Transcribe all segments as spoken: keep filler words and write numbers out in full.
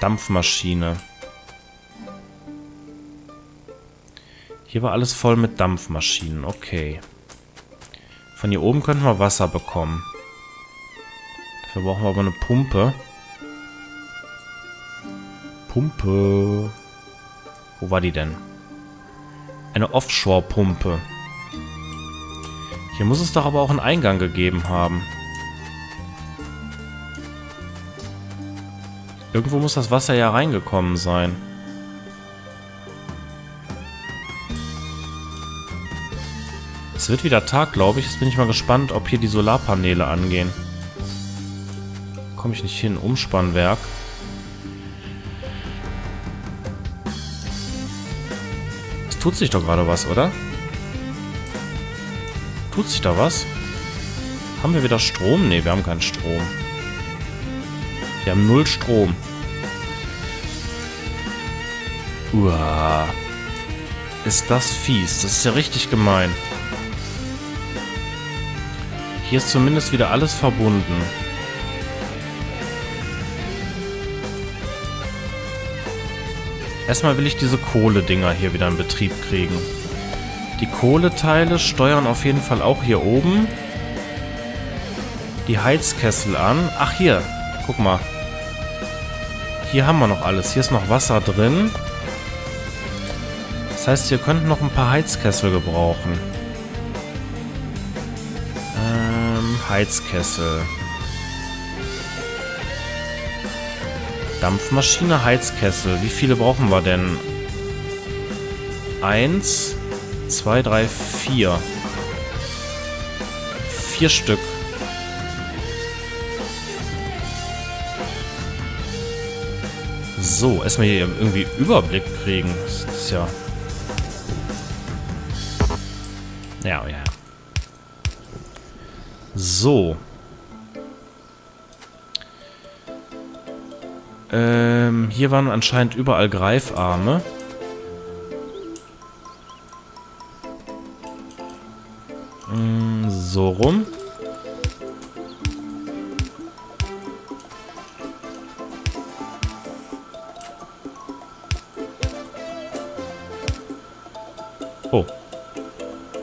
Dampfmaschine. Hier war alles voll mit Dampfmaschinen. Okay. Von hier oben könnten wir Wasser bekommen. Dafür brauchen wir aber eine Pumpe. Pumpe. Wo war die denn? Eine Offshore-Pumpe. Hier muss es doch aber auch einen Eingang gegeben haben. Irgendwo muss das Wasser ja reingekommen sein. Es wird wieder Tag, glaube ich. Jetzt bin ich mal gespannt, ob hier die Solarpaneele angehen. Komme ich nicht hin. Umspannwerk. Es tut sich doch gerade was, oder? Tut sich da was? Haben wir wieder Strom? Ne, wir haben keinen Strom. Wir haben null Strom. Uah. Ist das fies. Das ist ja richtig gemein. Hier ist zumindest wieder alles verbunden. Erstmal will ich diese Kohledinger hier wieder in Betrieb kriegen. Die Kohleteile steuern auf jeden Fall auch hier oben die Heizkessel an. Ach hier, guck mal. Hier haben wir noch alles. Hier ist noch Wasser drin. Das heißt, hier könnten noch ein paar Heizkessel gebrauchen. Ähm, Heizkessel. Dampfmaschine, Heizkessel. Wie viele brauchen wir denn? Eins, zwei, drei, vier. Vier Stück. So, erstmal hier irgendwie Überblick kriegen. Das ist ja... Ja, ja. So. Ähm, hier waren anscheinend überall Greifarme. Mm, so rum. Oh.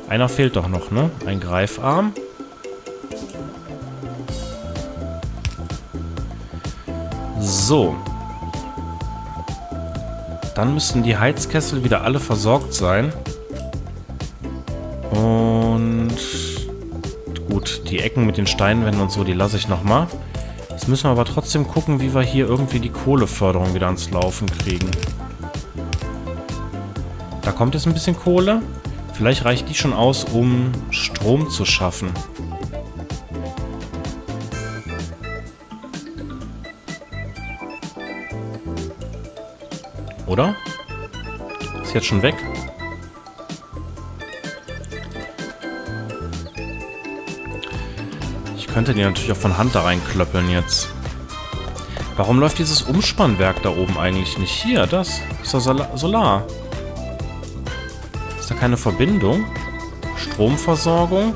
Einer fehlt doch noch, ne? Ein Greifarm. So. Dann müssten die Heizkessel wieder alle versorgt sein. Und gut, die Ecken mit den Steinwänden und so, die lasse ich nochmal. Jetzt müssen wir aber trotzdem gucken, wie wir hier irgendwie die Kohleförderung wieder ans Laufen kriegen. Da kommt jetzt ein bisschen Kohle. Vielleicht reicht die schon aus, um Strom zu schaffen. Oder? Ist jetzt schon weg. Ich könnte die natürlich auch von Hand da reinklöppeln jetzt. Warum läuft dieses Umspannwerk da oben eigentlich nicht? Hier, das ist doch Solar. Ist da keine Verbindung? Stromversorgung?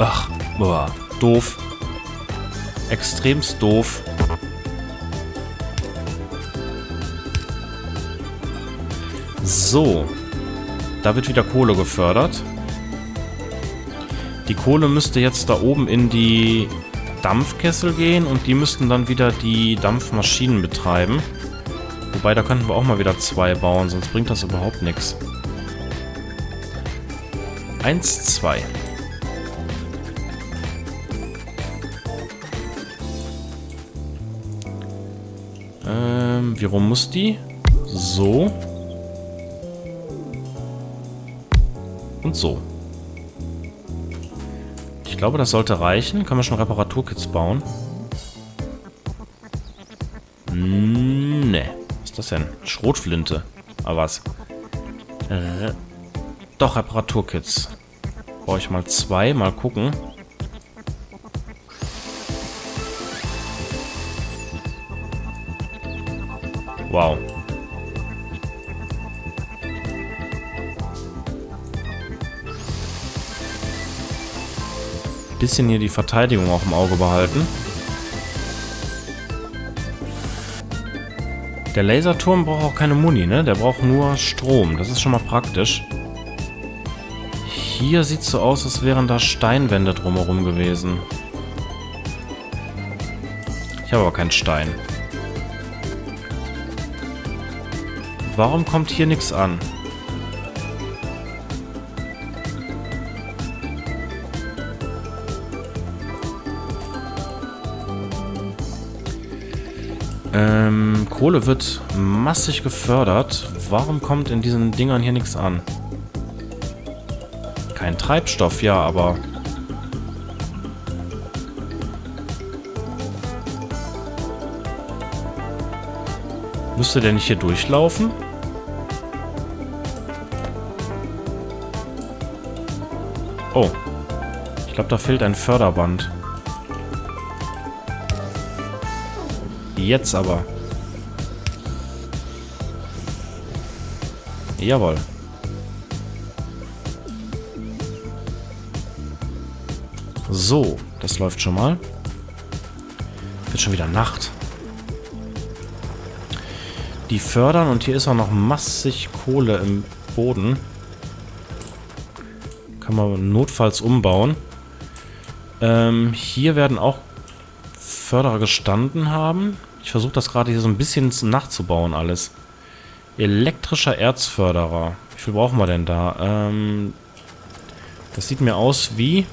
Ach, boah, doof. Extremst doof. So, da wird wieder Kohle gefördert. Die Kohle müsste jetzt da oben in die Dampfkessel gehen und die müssten dann wieder die Dampfmaschinen betreiben. Wobei, da könnten wir auch mal wieder zwei bauen, sonst bringt das überhaupt nichts. Eins, zwei. Ähm, wie rum muss die? So. Und so. Ich glaube, das sollte reichen. Kann man schon Reparaturkits bauen? Ne. Was ist das denn? Schrotflinte. Aber was? Re Doch, Reparaturkits. Brauche ich mal zwei. Mal gucken. Wow. Bisschen hier die Verteidigung auch im Auge behalten. Der Laserturm braucht auch keine Muni, ne? Der braucht nur Strom. Das ist schon mal praktisch. Hier sieht es so aus, als wären da Steinwände drumherum gewesen. Ich habe aber keinen Stein. Warum kommt hier nichts an? Ähm, Kohle wird massig gefördert. Warum kommt in diesen Dingern hier nichts an? Kein Treibstoff, ja, aber... Müsste der nicht hier durchlaufen? Oh. Ich glaube, da fehlt ein Förderband. Jetzt aber. Jawohl. So, das läuft schon mal. Wird schon wieder Nacht. Die fördern und hier ist auch noch massig Kohle im Boden. Kann man notfalls umbauen. Ähm, hier werden auch Förderer gestanden haben. Ich versuche das gerade hier so ein bisschen nachzubauen alles. Elektrischer Erzförderer. Wie viel brauchen wir denn da? Ähm, das sieht mir aus wie...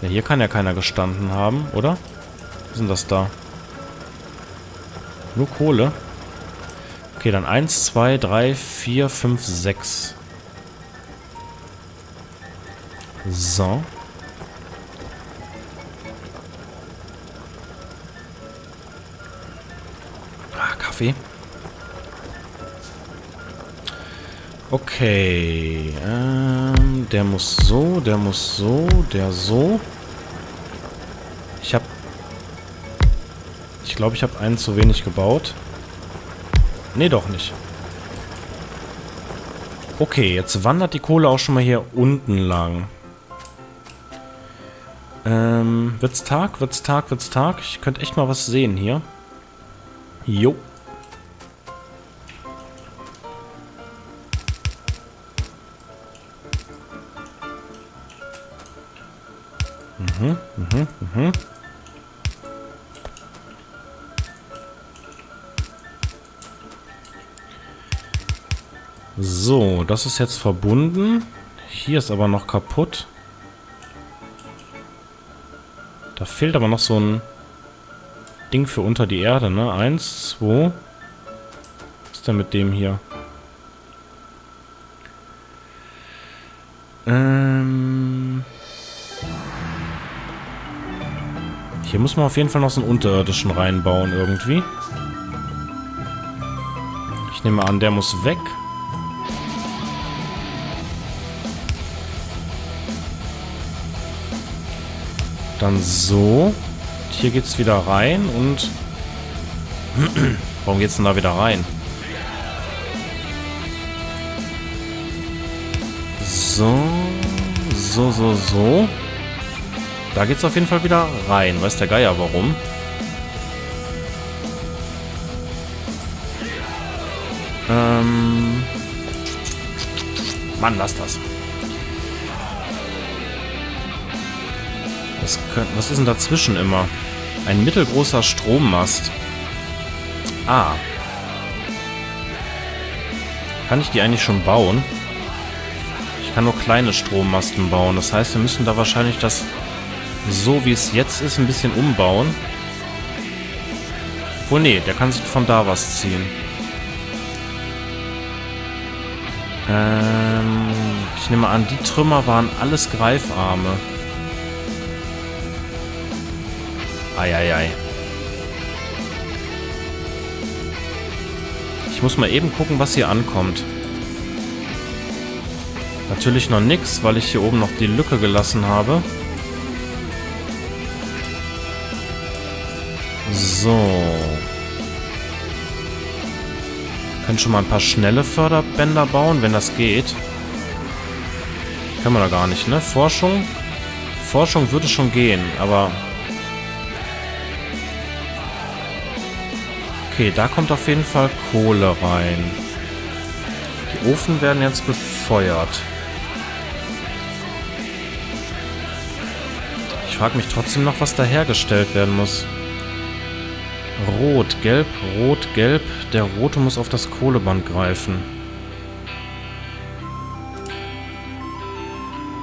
Ja, hier kann ja keiner gestanden haben, oder? Was ist denn das da? Nur Kohle. Okay, dann eins, zwei, drei, vier, fünf, sechs. So. Ah, Kaffee. Okay. Ähm, der muss so, der muss so, der so. Ich habe... Ich glaube, ich habe einen zu wenig gebaut. Nee, doch nicht. Okay, jetzt wandert die Kohle auch schon mal hier unten lang. Ähm, wird's Tag, wird's Tag, wird's Tag? Ich könnte echt mal was sehen hier. Jo. Mhm, mhm, mhm. So, das ist jetzt verbunden. Hier ist aber noch kaputt. Da fehlt aber noch so ein Ding für unter die Erde, ne? Eins, zwei. Was ist denn mit dem hier? Ähm. Hier muss man auf jeden Fall noch so einen unterirdischen reinbauen irgendwie. Ich nehme an, der muss weg. Dann so. Hier geht's wieder rein und... Warum geht's denn da wieder rein? So. So, so, so. Da geht's auf jeden Fall wieder rein. Weiß der Geier warum. Ähm... Mann, lass das. Was ist denn dazwischen immer? Ein mittelgroßer Strommast. Ah. Kann ich die eigentlich schon bauen? Ich kann nur kleine Strommasten bauen. Das heißt, wir müssen da wahrscheinlich das, so wie es jetzt ist, ein bisschen umbauen. Oh nee, der kann sich von da was ziehen. Ähm, ich nehme an, die Trümmer waren alles Greifarme. Eieiei. Ich muss mal eben gucken, was hier ankommt. Natürlich noch nichts, weil ich hier oben noch die Lücke gelassen habe. So. Können schon mal ein paar schnelle Förderbänder bauen, wenn das geht. Können wir da gar nicht, ne? Forschung? Forschung würde schon gehen, aber... Okay, da kommt auf jeden Fall Kohle rein. Die Ofen werden jetzt befeuert. Ich frage mich trotzdem noch, was da hergestellt werden muss. Rot, gelb, rot, gelb. Der rote muss auf das Kohleband greifen.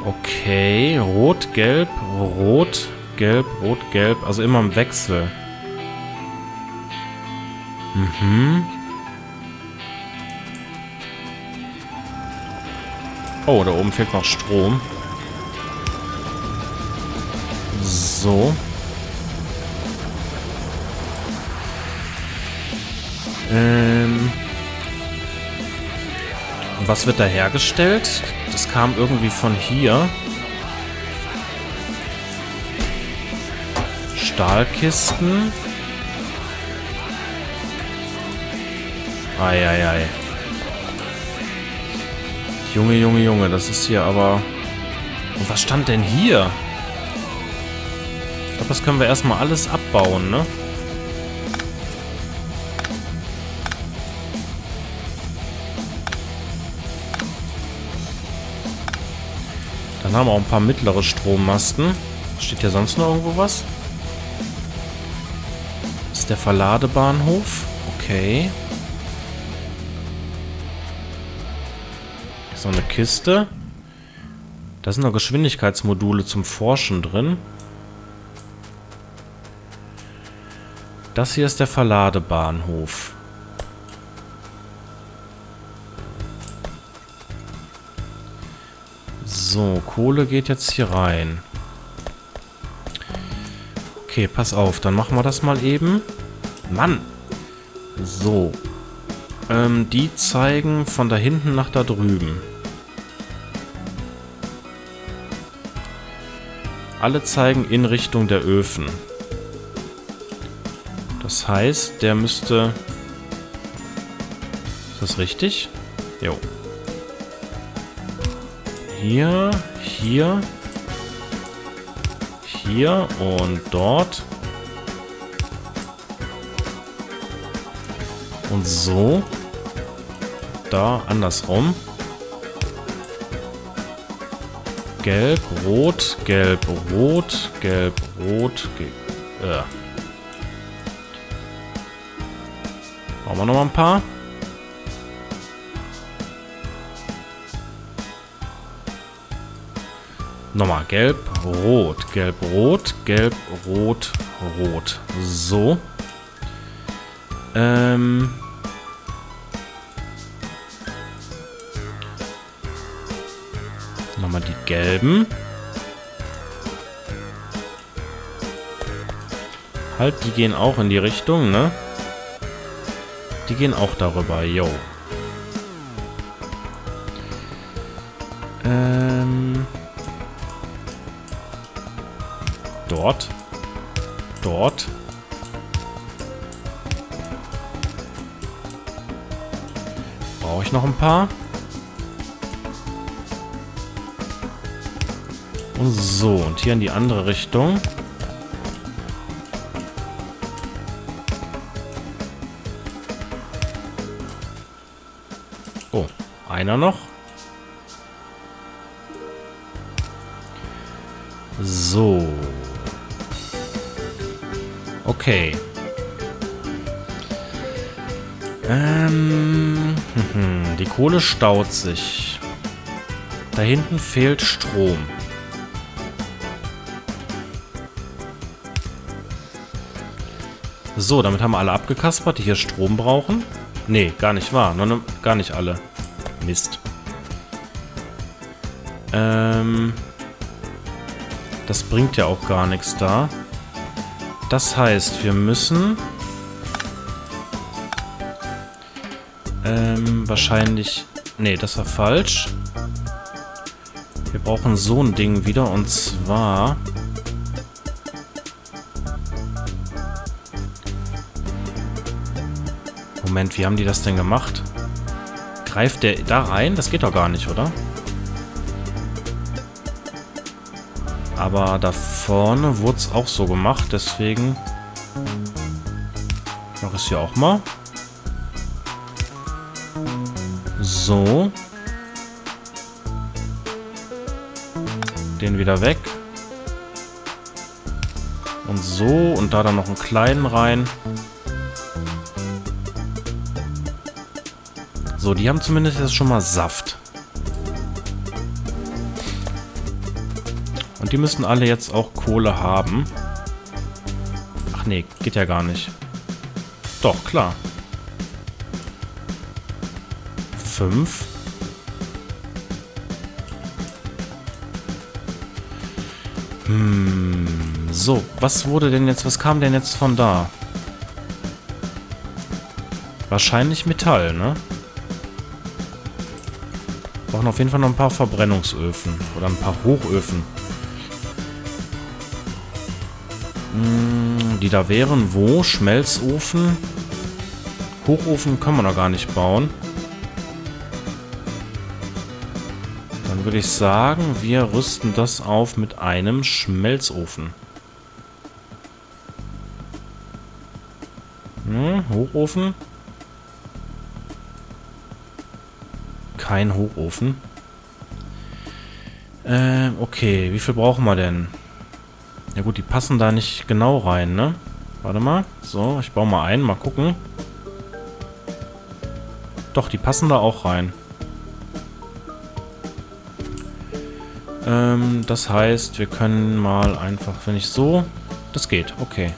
Okay, rot, gelb, rot, gelb, rot, gelb. Also immer im Wechsel. Mhm. Oh, da oben fehlt noch Strom. So. Ähm. Was wird da hergestellt? Das kam irgendwie von hier. Stahlkisten. Eieiei. Junge, Junge, Junge, das ist hier aber... Und was stand denn hier? Ich glaube, das können wir erstmal alles abbauen, ne? Dann haben wir auch ein paar mittlere Strommasten. Steht hier sonst noch irgendwo was? Das ist der Verladebahnhof. Okay. So eine Kiste. Da sind noch Geschwindigkeitsmodule zum Forschen drin. Das hier ist der Verladebahnhof. So, Kohle geht jetzt hier rein. Okay, pass auf, dann machen wir das mal eben. Mann! So. Ähm, die zeigen von da hinten nach da drüben. Alle zeigen in Richtung der Öfen. Das heißt, der müsste... Ist das richtig? Jo. Hier, hier, hier und dort. Und so. Da, andersrum. Gelb, rot, gelb, rot, gelb, rot, gelb, äh. Brauchen wir noch mal ein paar? Nochmal gelb, rot, gelb, rot, gelb, rot, rot. So. Ähm... Nochmal die gelben. Halt, die gehen auch in die Richtung, ne? Die gehen auch darüber, yo. Ähm. Dort. Dort. Brauche ich noch ein paar? Und so, und hier in die andere Richtung. Oh, einer noch. So. Okay. Ähm, die Kohle staut sich. Da hinten fehlt Strom. So, damit haben wir alle abgekaspert, die hier Strom brauchen. Nee, gar nicht wahr. Nur, gar nicht alle. Mist. Ähm. Das bringt ja auch gar nichts da. Das heißt, wir müssen... Ähm, wahrscheinlich... Nee, das war falsch. Wir brauchen so ein Ding wieder, und zwar... Moment, wie haben die das denn gemacht? Greift der da rein? Das geht doch gar nicht, oder? Aber da vorne wurde es auch so gemacht, deswegen... Noch mache ich es ja auch mal. So. Den wieder weg. Und so. Und da dann noch einen kleinen rein. So, die haben zumindest jetzt schon mal Saft. Und die müssen alle jetzt auch Kohle haben. Ach nee, geht ja gar nicht. Doch, klar. Fünf. Hm. So, was wurde denn jetzt, was kam denn jetzt von da? Wahrscheinlich Metall, ne? Wir brauchen auf jeden Fall noch ein paar Verbrennungsöfen. Oder ein paar Hochöfen. Die da wären wo? Schmelzofen. Hochofen können wir noch gar nicht bauen. Dann würde ich sagen, wir rüsten das auf mit einem Schmelzofen. Hm, Hochofen. Kein Hochofen. Äh, okay, wie viel brauchen wir denn? Ja gut, die passen da nicht genau rein, ne? Warte mal. So, ich baue mal einen, mal gucken. Doch, die passen da auch rein. Ähm, das heißt, wir können mal einfach, wenn ich so... Das geht, okay.